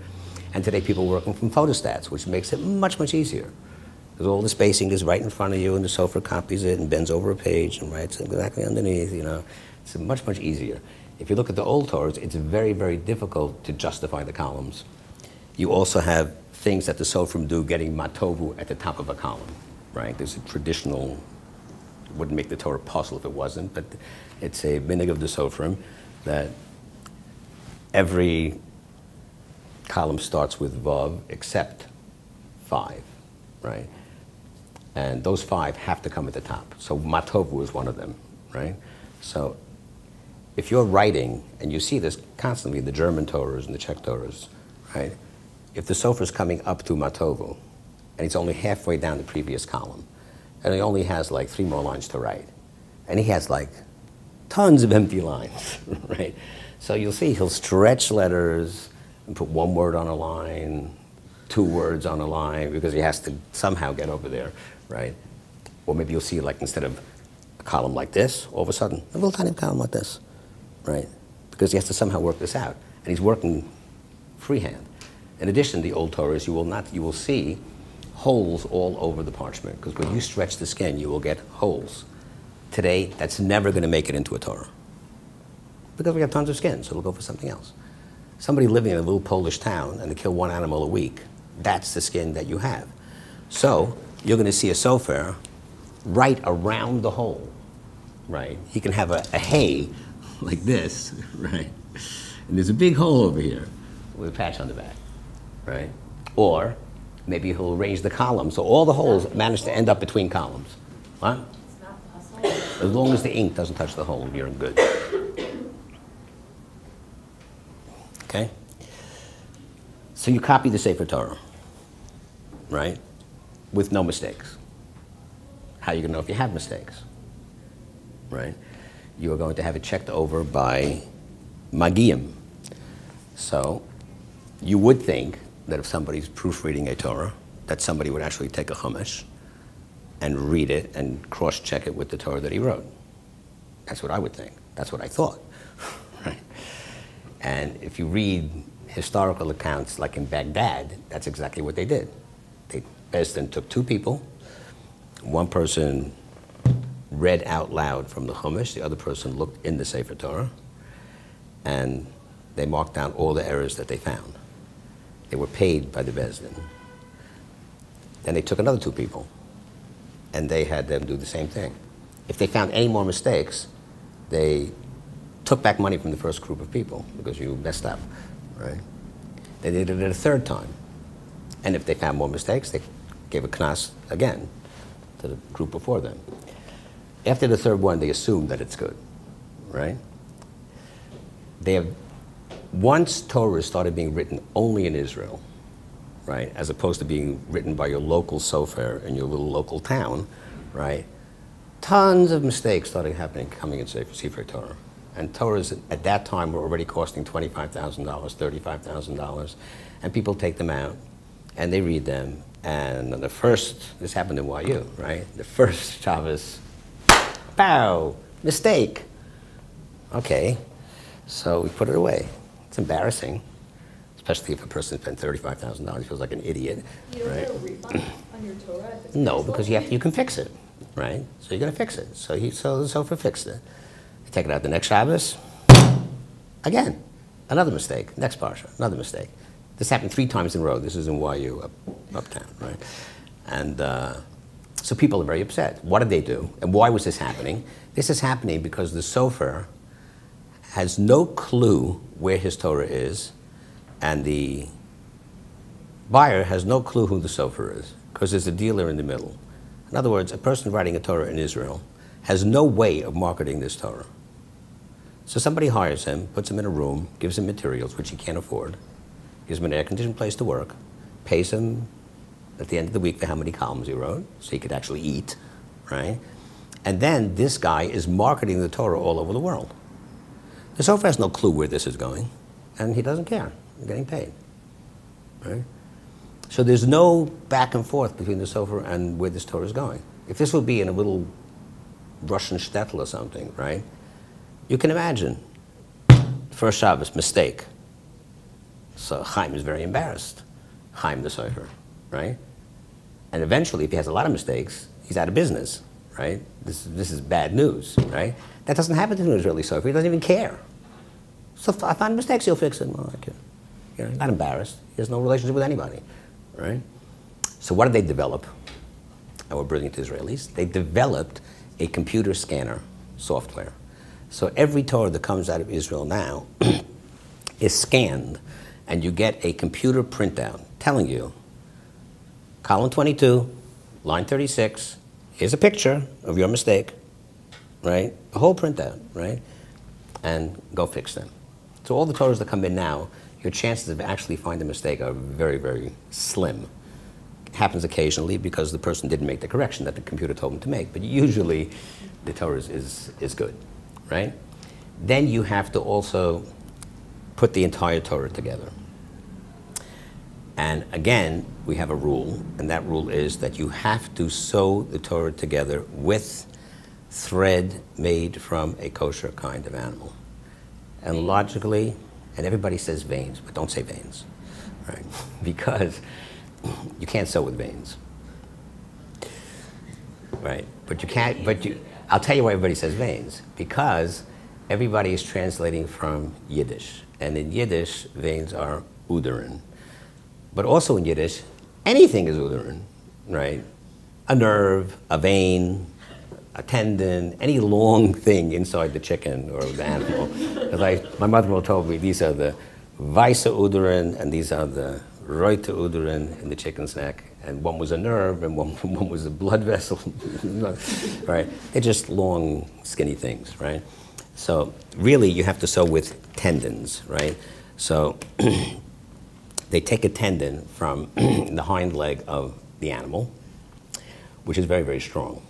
And today people are working from photostats, which makes it much, much easier. Because all the spacing is right in front of you, and the sofa copies it and bends over a page and writes exactly underneath, you know. It's much, much easier. If you look at the old Torahs, it's very, very difficult to justify the columns. You also have things that the Sofrim do getting matovu at the top of a column, right? There's a traditional, wouldn't make the Torah puzzle if it wasn't, but it's a minig of the Sofrim that every column starts with Vav except 5, right? And those 5 have to come at the top. So Matovu is one of them, right? So if you're writing, and you see this constantly, the German Torahs and the Czech Torahs, right? If the Sofer is coming up to Matovu, and he's only halfway down the previous column, and he only has like 3 more lines to write, and he has like tons of empty lines, right? So you'll see he'll stretch letters and put 1 word on a line, 2 words on a line, because he has to somehow get over there, right? Or maybe you'll see like instead of a column like this, all of a sudden, a little tiny column like this, right? Because he has to somehow work this out, and he's working freehand. In addition, the old Torahs, you will see holes all over the parchment, because when you stretch the skin, you will get holes. Today, that's never going to make it into a Torah, because we have tons of skin, so we'll go for something else. Somebody living in a little Polish town and they kill 1 animal a week, that's the skin that you have. So you're going to see a sofer right around the hole, right? He can have a hay like this, right? And there's a big hole over here with a patch on the back, right? Or maybe he'll arrange the columns, so all the holes manage to end up between columns. What? It's not possible. As long as the ink doesn't touch the hole, you're in good. Okay? So you copy the Sefer Torah, right? With no mistakes. How are you going to know if you have mistakes? Right? You are going to have it checked over by Magiim. So you would think that if somebody's proofreading a Torah, that somebody would actually take a chumash and read it and cross-check it with the Torah that he wrote. That's what I would think. That's what I thought, right? And if you read historical accounts, like in Baghdad, that's exactly what they did. They Besdin took 2 people. One person read out loud from the chumash. The other person looked in the Sefer Torah. And they marked down all the errors that they found. They were paid by the Besdin. Then they took another 2 people, and they had them do the same thing. If they found any more mistakes, they took back money from the first group of people, because you messed up, right? They did it a third time. And if they found more mistakes, they gave a knas again to the group before them. After the third one, they assume that it's good, right? They have, once Torah started being written only in Israel, right, as opposed to being written by your local sofer in your little local town, right, tons of mistakes started happening, coming in Sefer Torah. And Torahs at that time were already costing $25,000, $35,000, and people take them out, and they read them, and on the first, this happened in YU, right, the first Shabbos, pow, mistake. Okay, so we put it away. It's embarrassing, especially if a person spent $35,000, feels like an idiot. You don't get a refund on your Torah? No, because you can fix it, right? So you're going to fix it. So the sofer fixed it. You take it out the next Shabbos, again, another mistake. Next parsha, another mistake. This happened 3 times in a row. This is in YU, uptown, right? And so people are very upset. What did they do? And why was this happening? This is happening because the sofer has no clue where his Torah is, and the buyer has no clue who the sofer is, because there's a dealer in the middle. In other words, a person writing a Torah in Israel has no way of marketing this Torah. So somebody hires him, puts him in a room, gives him materials, which he can't afford, gives him an air-conditioned place to work, pays him at the end of the week for how many columns he wrote, so he could actually eat, right? And then this guy is marketing the Torah all over the world. The Sofer has no clue where this is going, and he doesn't care. He's getting paid, right? So there's no back and forth between the Sofer and where this Torah is going. If this would be in a little Russian shtetl or something, right? You can imagine, first Shabbos, mistake. So Chaim is very embarrassed, Chaim the Sofer, right? And eventually, if he has a lot of mistakes, he's out of business, right? This is bad news, right? That doesn't happen to an Israeli Sofer. He doesn't even care. So if I find mistakes, he'll fix it. Well, I can, you know, he's not embarrassed. He has no relationship with anybody, right? So what did they develop? Our brilliant Israelis, they developed a computer scanner software. So every Torah that comes out of Israel now is scanned, and you get a computer printout telling you, column 22, line 36, here's a picture of your mistake, right? A whole printout, right? And go fix them. So all the Torahs that come in now, your chances of actually finding a mistake are very, very slim. It happens occasionally because the person didn't make the correction that the computer told them to make, but usually the Torah is good. Right? Then you have to also put the entire Torah together. And again, we have a rule, and that rule is that you have to sew the Torah together with thread made from a kosher kind of animal. And logically, and everybody says veins, but don't say veins, right? Because you can't sew with veins, right? But you can't, but you, I'll tell you why everybody says veins, because everybody is translating from Yiddish. And in Yiddish, veins are uterine. But also in Yiddish, anything is uterine, right? A nerve, a vein, a tendon, any long thing inside the chicken or the animal. My mother-in-law told me these are the weisse uterine and these are the roite uterine in the chicken's neck. And one was a nerve, and one was a blood vessel, right? They're just long, skinny things, right? So really, you have to sew with tendons, right? So they take a tendon from the hind leg of the animal, which is very, very strong.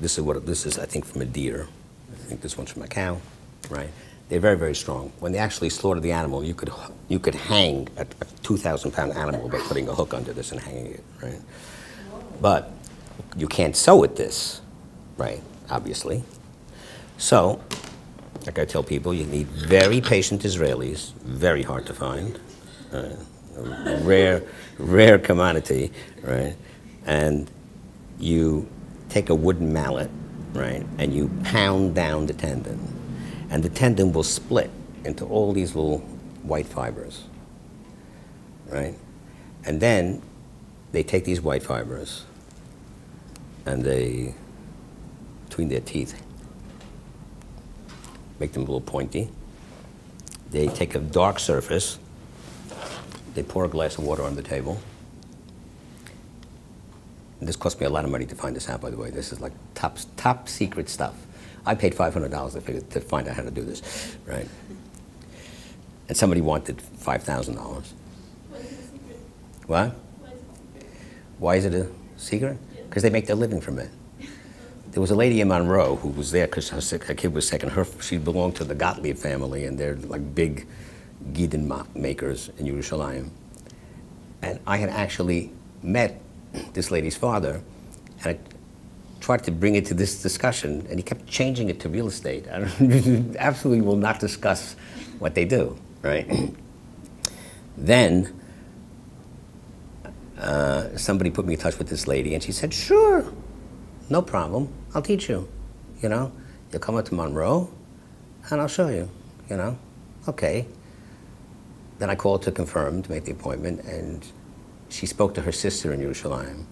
This is what this is, I think, from a deer. I think this one's from a cow, right? They're very, very strong. When they actually slaughtered the animal, you could hang a 2,000-pound animal by putting a hook under this and hanging it, right? But you can't sew with this, right, obviously. So, like I tell people, you need very patient Israelis, very hard to find, a rare commodity, right? And you take a wooden mallet, right, and you pound down the tendon. And the tendon will split into all these little white fibers, right? And then they take these white fibers and they, between their teeth, make them a little pointy. They take a dark surface, they pour a glass of water on the table. And this cost me a lot of money to find this out, by the way. This is like top secret stuff. I paid $500 to find out how to do this, right? And somebody wanted $5,000. Why is it a secret? What? Why is it a secret? Because they make their living from it. There was a lady in Monroe who was there because her kid was sick, and she belonged to the Gottlieb family, and they're like big Gidon makers in Yerushalayim. And I had actually met this lady's father, and tried to bring it to this discussion, and he kept changing it to real estate. I absolutely will not discuss what they do, right? Then somebody put me in touch with this lady, and she said, sure, no problem, I'll teach you. You know, you'll come up to Monroe, and I'll show you, you know, okay. Then I called to confirm, to make the appointment, and she spoke to her sister in Yerushalayim.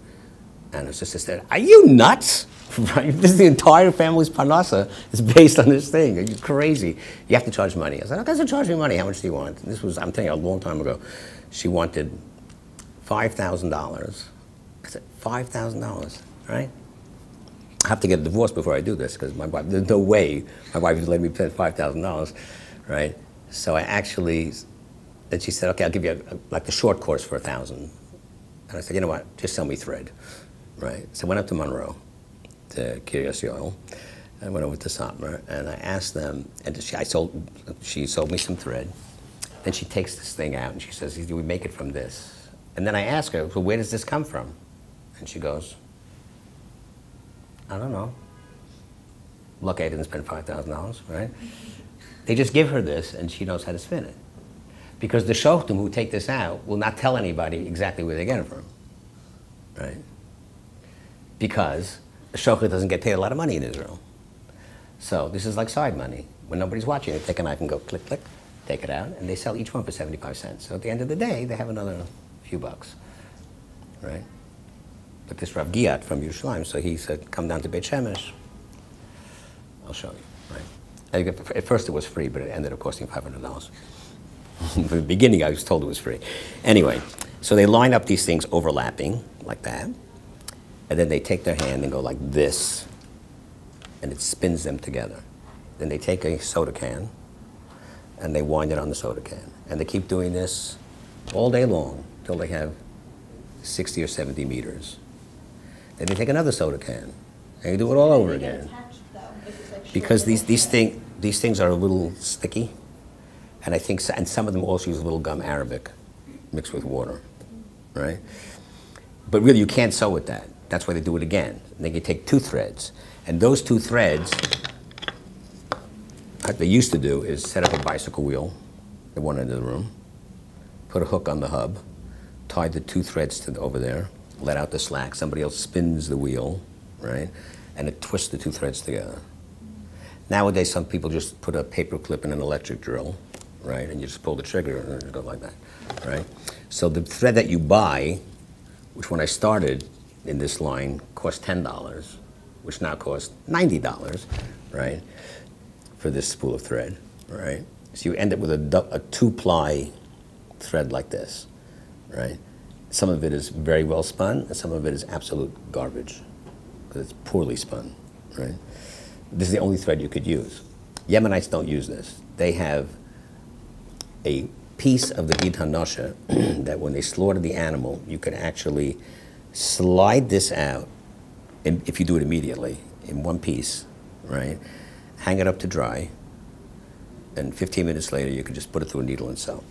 And her sister said, are you nuts? Right? This is the entire family's parnasa. It's based on this thing. It's crazy. You have to charge money. I said, okay, so charge me money. How much do you want? And this was, I'm telling you, a long time ago. She wanted $5,000. I said, $5,000, right? I have to get divorced before I do this, because my wife, there's no way my wife would let me spend $5,000, right? So I actually, then she said, okay, I'll give you like the short course for $1,000. And I said, you know what, just sell me thread, right? So I went up to Monroe, to Curiosity Oil, and I went over to Satmar, and I asked them, and she sold me some thread. Then she takes this thing out, and she says, do we make it from this? And then I ask her, well, where does this come from? And she goes, I don't know. Look, I didn't spend $5,000, right? They just give her this, and she knows how to spin it. Because the shochtim who take this out will not tell anybody exactly where they get it from, right? Because the shochtim doesn't get paid a lot of money in Israel. So this is like side money. When nobody's watching, they take a knife and go click, click, take it out, and they sell each one for 75 cents. So at the end of the day, they have another few bucks, right? But this Rav Giat from Yerushalayim, so he said, come down to Beit Shemesh, I'll show you, right? At first it was free, but it ended up costing $500. From the beginning I was told it was free. Anyway, so they line up these things overlapping, like that, and then they take their hand and go like this, and it spins them together. Then they take a soda can, and they wind it on the soda can. And they keep doing this all day long, till they have 60 or 70 meters. Then they take another soda can, and you do it all over again. Because these things are a little sticky, and I think some of them also use a little gum arabic mixed with water, right? But really, you can't sew with that. That's why they do it again. And they can take two threads, and those two threads, what they used to do is set up a bicycle wheel at one end of the room, put a hook on the hub, tie the two threads to over there, let out the slack, somebody else spins the wheel, right? And it twists the two threads together. Nowadays, some people just put a paper clip in an electric drill, right? And you just pull the trigger and go like that, right? So the thread that you buy, which when I started in this line cost $10, which now costs $90, right? For this spool of thread, right? So you end up with a two-ply thread like this, right? Some of it is very well spun, and some of it is absolute garbage, because it's poorly spun, right? This is the only thread you could use. Yemenites don't use this. They have a piece of the Gid HaNosher that when they slaughter the animal, you can actually slide this out, and if you do it immediately, in one piece, right? Hang it up to dry, and 15 minutes later, you can just put it through a needle and sew.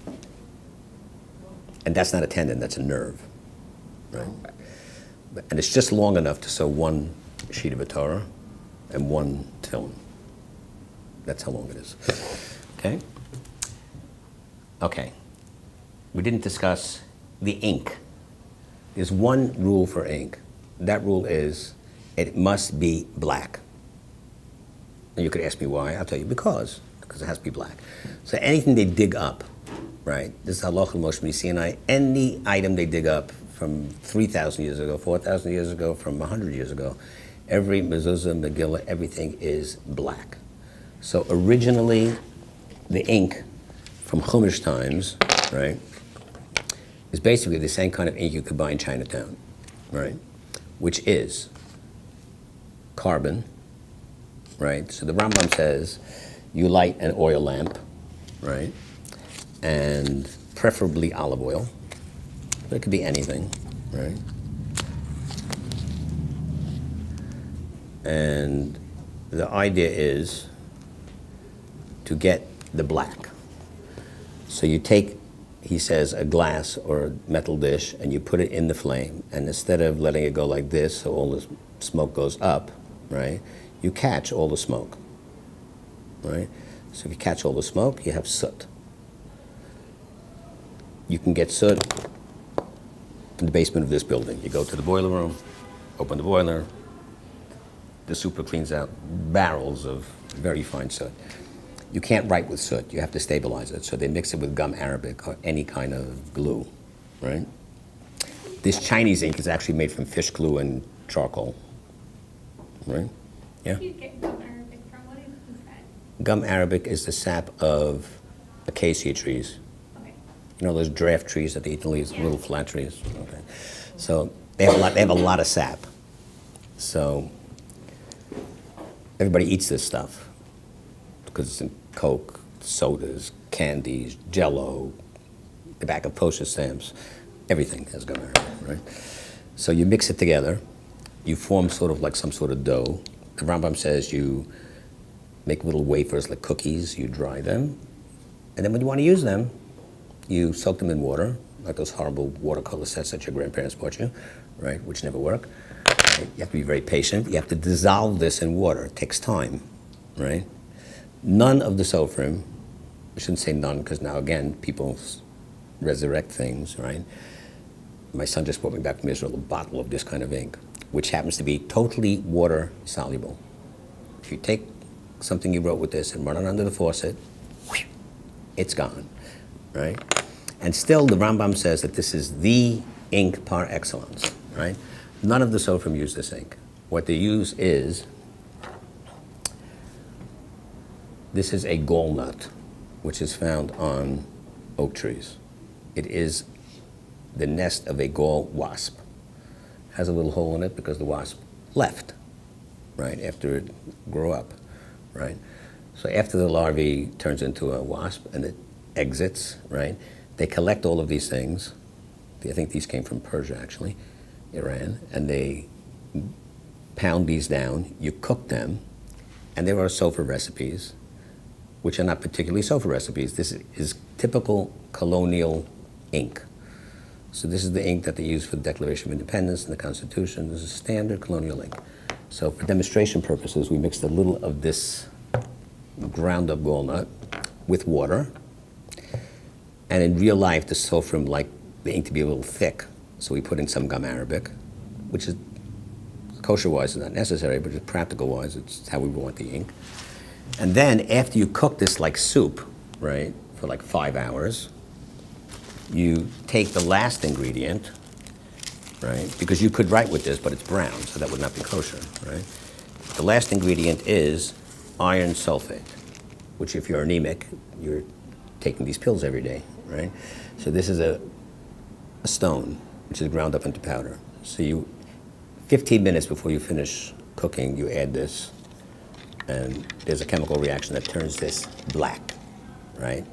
And that's not a tendon, that's a nerve, right? And it's just long enough to sew one sheet of a Torah and one tiln. That's how long it is, okay? Okay, we didn't discuss the ink. There's one rule for ink. That rule is, it must be black. And you could ask me why, I'll tell you, because it has to be black. So anything they dig up, right? This is Halachah Moshe Rabbeinu Sinai. Any item they dig up from 3,000 years ago, 4,000 years ago, from 100 years ago, every mezuzah, megillah, everything is black. So originally, the ink from Chumash times, right, is basically the same kind of ink you could buy in Chinatown, right? Which is carbon, right? So the Rambam says you light an oil lamp, right? And preferably olive oil, but it could be anything, right? And the idea is to get the black. So you take, he says, a glass or a metal dish and you put it in the flame, and instead of letting it go like this so all the smoke goes up, right, you catch all the smoke, right? So if you catch all the smoke, you have soot. You can get soot in the basement of this building. You go to the boiler room, open the boiler, the super cleans out barrels of very fine soot. You can't write with soot, you have to stabilize it, so they mix it with gum arabic or any kind of glue, right? This Chinese ink is actually made from fish glue and charcoal, right? Yeah? Where do you get gum arabic from? What is that? Gum arabic is the sap of acacia trees. You know those draft trees that they eat the leaves, yeah. Little flat trees. Okay, so they have a lot of sap. So Everybody eats this stuff because it's in Coke, sodas, candies, Jell-O, the back of postage stamps. Everything has gone around, right? So you mix it together. You form sort of like some sort of dough. The Rambam says you make little wafers like cookies. You dry them. And then when you want to use them, you soak them in water, like those horrible watercolor sets that your grandparents bought you, right, which never work. Right? You have to be very patient. You have to dissolve this in water. It takes time, right? None of the sofrim, I shouldn't say none, because now, again, people resurrect things, right? My son just brought me back from Israel a bottle of this kind of ink, which happens to be totally water soluble. If you take something you wrote with this and run it under the faucet, it's gone, right? And still, the Rambam says that this is the ink par excellence, right? None of the sofrim use this ink. What they use is, this is a gallnut, which is found on oak trees. It is the nest of a gall wasp. It has a little hole in it because the wasp left, right, after it grew up, right? So after the larvae turns into a wasp and it exits, right, they collect all of these things. I think these came from Persia, actually, Iran, and they pound these down. You cook them, and there are sofer recipes, which are not particularly sofer recipes. This is typical colonial ink. So this is the ink that they use for the Declaration of Independence and the Constitution. This is standard colonial ink. So for demonstration purposes, we mixed a little of this ground up walnut with water. And in real life, the sofrim like the ink to be a little thick. So we put in some gum arabic, which is kosher-wise is not necessary, but it's practical-wise, it's how we want the ink. And then after you cook this like soup, right, for like 5 hours, you take the last ingredient, right, because you could write with this, but it's brown, so that would not be kosher, right? The last ingredient is iron sulfate, which if you're anemic, you're taking these pills every day, right? So this is a stone, which is ground up into powder. So you, 15 minutes before you finish cooking, you add this, and there's a chemical reaction that turns this black, right?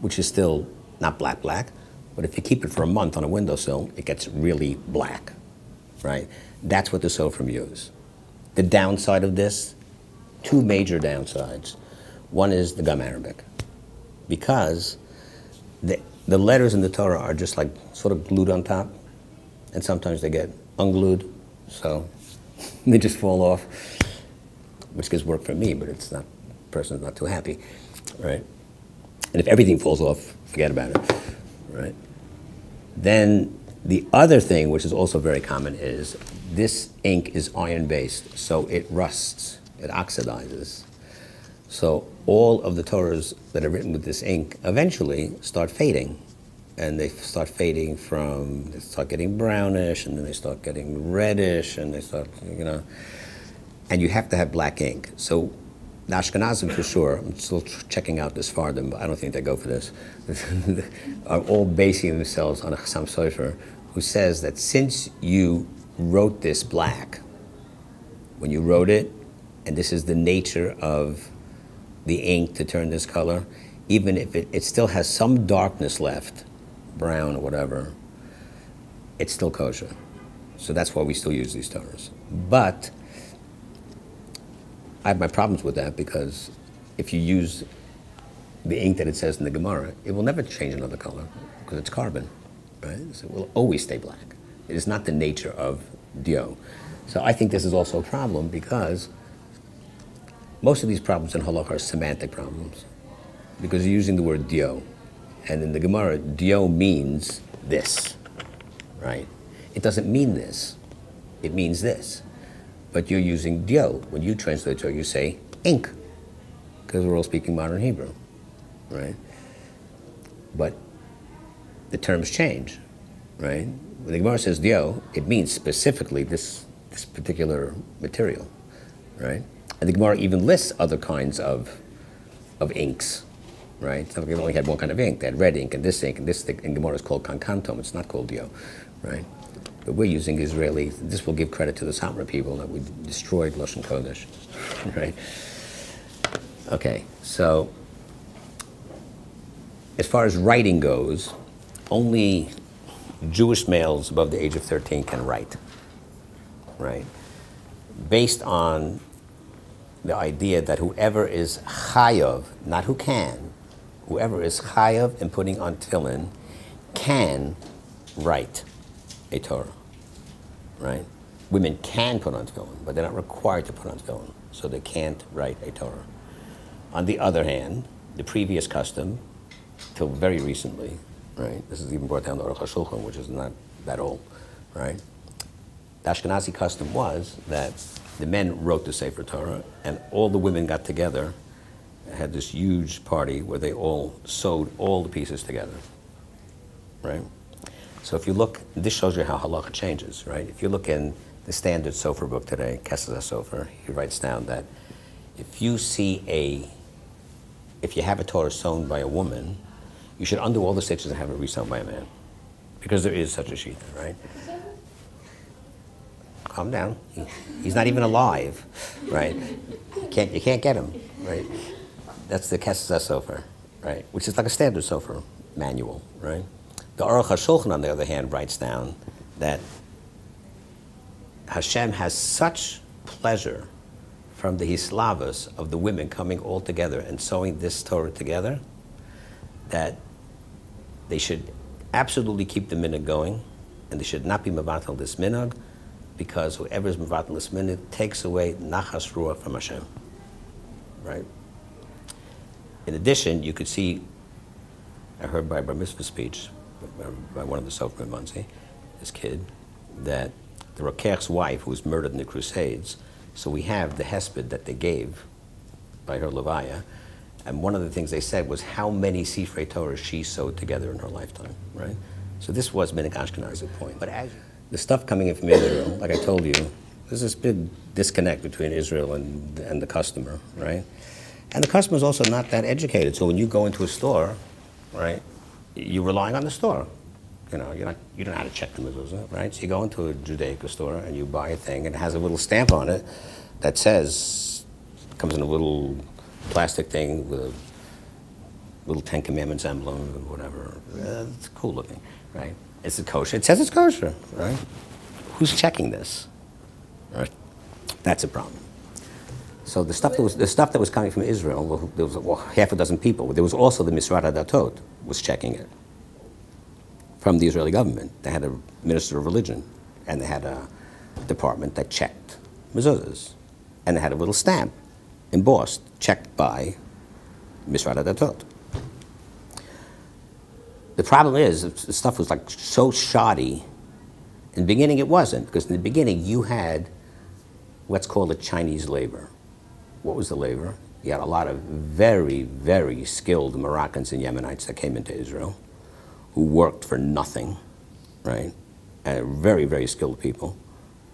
Which is still not black black, but if you keep it for a month on a windowsill, it gets really black, right? That's what the sofrim use. The downside of this, two major downsides. One is the gum arabic, because the letters in the Torah are just like sort of glued on top, and sometimes they get unglued, so they just fall off, which gives work for me, but it's not, the person's not too happy, right? And if everything falls off, forget about it, right? Then the other thing, which is also very common, is this ink is iron-based, so it rusts, it oxidizes. So all of the Torahs that are written with this ink eventually start fading, and they start fading from, they start getting brownish, and then they start getting reddish, and they start, you know, and you have to have black ink. So the Ashkenazim, for sure, I'm still checking out this Sfardim, but I don't think they go for this, are all basing themselves on a Chassam Sofer, who says that since you wrote this black, when you wrote it, and this is the nature of the ink to turn this color, even if it still has some darkness left, brown or whatever, it's still kosher. So that's why we still use these Torahs. But I have my problems with that, because if you use the ink that it says in the Gemara, it will never change another color because it's carbon, right? So it will always stay black. It is not the nature of Dio. So I think this is also a problem, because most of these problems in Halakha are semantic problems, because you're using the word Dio. And in the Gemara, Dio means this, right? It doesn't mean this, it means this. But you're using dio. When you translate it, you say ink, because we're all speaking modern Hebrew, right? But the terms change, right? When the Gemara says dio, it means specifically this particular material, right? And the Gemara even lists other kinds of inks, right? Some people only had one kind of ink. They had red ink and this ink, and this ink. And Gemara is called kankantom. It's not called dio, right? we're using Israeli. This will give credit to the Satmar people that we destroyed Lashon Kodesh, right? Okay, so as far as writing goes, only Jewish males above the age of 13 can write, right? Based on the idea that whoever is chayav, not who can, whoever is chayav and putting on tefillin can write a Torah, right? Women can put on tefillin, but they're not required to put on tefillin, so they can't write a Torah. On the other hand, the previous custom, till very recently, right? This is even brought down to Aruch HaShulchan, which is not that old, right? The Ashkenazi custom was that the men wrote the Sefer Torah, and all the women got together and had this huge party where they all sewed all the pieces together, right? So if you look, this shows you how halacha changes, right? If you look in the standard Sofer book today, Kesses HaSofer, he writes down that if you have a Torah sewn by a woman, you should undo all the stitches and have it resewn by a man, because there is such a shita, right? Calm down. He's not even alive, right? You can't get him, right? That's the Kesses HaSofer, right? Which is like a standard Sofer manual, right? The Aruch HaShulchan, on the other hand, writes down that Hashem has such pleasure from the hislavos of the women coming all together and sewing this Torah together that they should absolutely keep the minhag going, and they should not be mevatel this minhag, because whoever is mevatel this minhag takes away nachas ruach from Hashem, right? In addition, you could see, I heard by Bar Mitzvah speech, by one of the Sofrim Muncie, this kid, that the Roker's wife, who was murdered in the Crusades, so we have the hesped that they gave by her levaya, and one of the things they said was how many Sifrei Torah she sewed together in her lifetime, right? So this was Minhag Ashkenazi point. But as the stuff coming in from Israel, like I told you, there's this big disconnect between Israel and the customer, right? And the customer's also not that educated, so when you go into a store, right, you're relying on the store. You know, you don't know how to check the mezuzah, right? So you go into a Judaica store and you buy a thing, and it has a little stamp on it that says, comes in a little plastic thing with a little Ten Commandments emblem and whatever. It's cool looking, right? It's a kosher. It says it's kosher, right? Who's checking this? Right? That's a problem. So the stuff that was coming from Israel, well, there was half a dozen people. There was also the Misrad HaDatot was checking it from the Israeli government. They had a minister of religion, and they had a department that checked mezuzahs, and they had a little stamp embossed, checked by Misrad HaDatot. The problem is the stuff was like so shoddy. In the beginning it wasn't, because in the beginning you had, let's call it Chinese labor. What was the labor? You had a lot of very, very skilled Moroccans and Yemenites that came into Israel who worked for nothing, right? And very, very skilled people,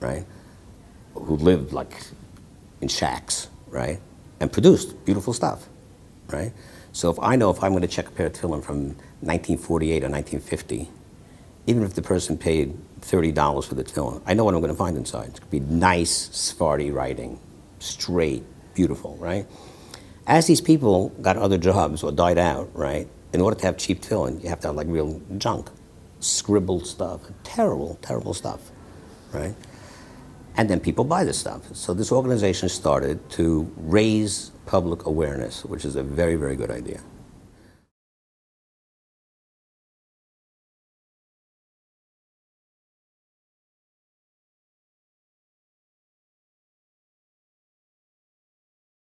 right? Who lived like in shacks, right? And produced beautiful stuff, right? So if I know if I'm gonna check a pair of tefillin from 1948 or 1950, even if the person paid $30 for the tefillin, I know what I'm gonna find inside. It's gonna be nice Sephardi writing, straight, beautiful, right? As these people got other jobs or died out, right, in order to have cheap tefillin, you have to have like real junk, scribbled stuff, terrible, terrible stuff, right? And then people buy this stuff. So this organization started to raise public awareness, which is a very, very good idea.